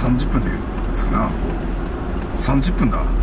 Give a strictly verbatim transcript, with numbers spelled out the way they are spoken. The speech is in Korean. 삼십 분 돼. 서나 삼십 분 다.